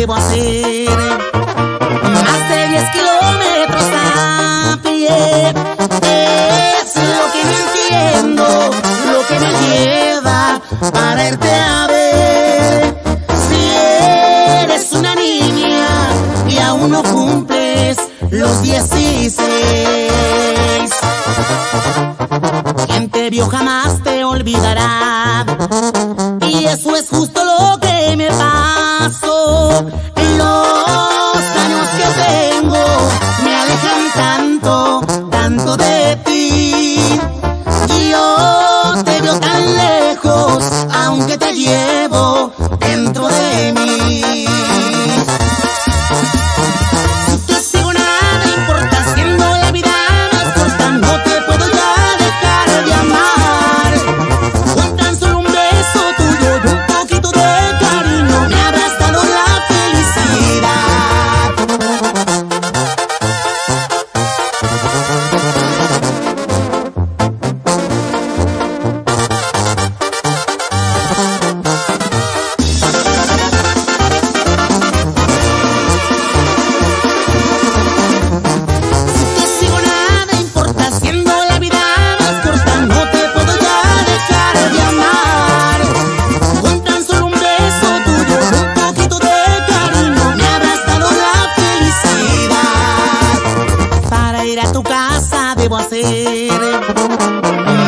debo hacer. Más de 10 kilómetros a pie, es lo que no entiendo, lo que me lleva para irte a ver. Si eres una niña y aún no cumples los 16, quien te vio jamás te olvidará, y eso es justo lo que me pasó. Los años que tengo me alejan tanto, tanto de ti. Yo te veo tan lejos, aunque te llevo dentro de mí.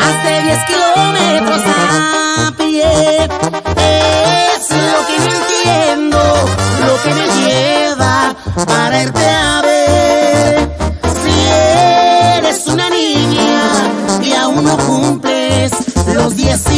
Más de 10 kilómetros a pie, es lo que no entiendo, lo que me lleva para irte a ver. Si eres una niña y aún no cumples los 16.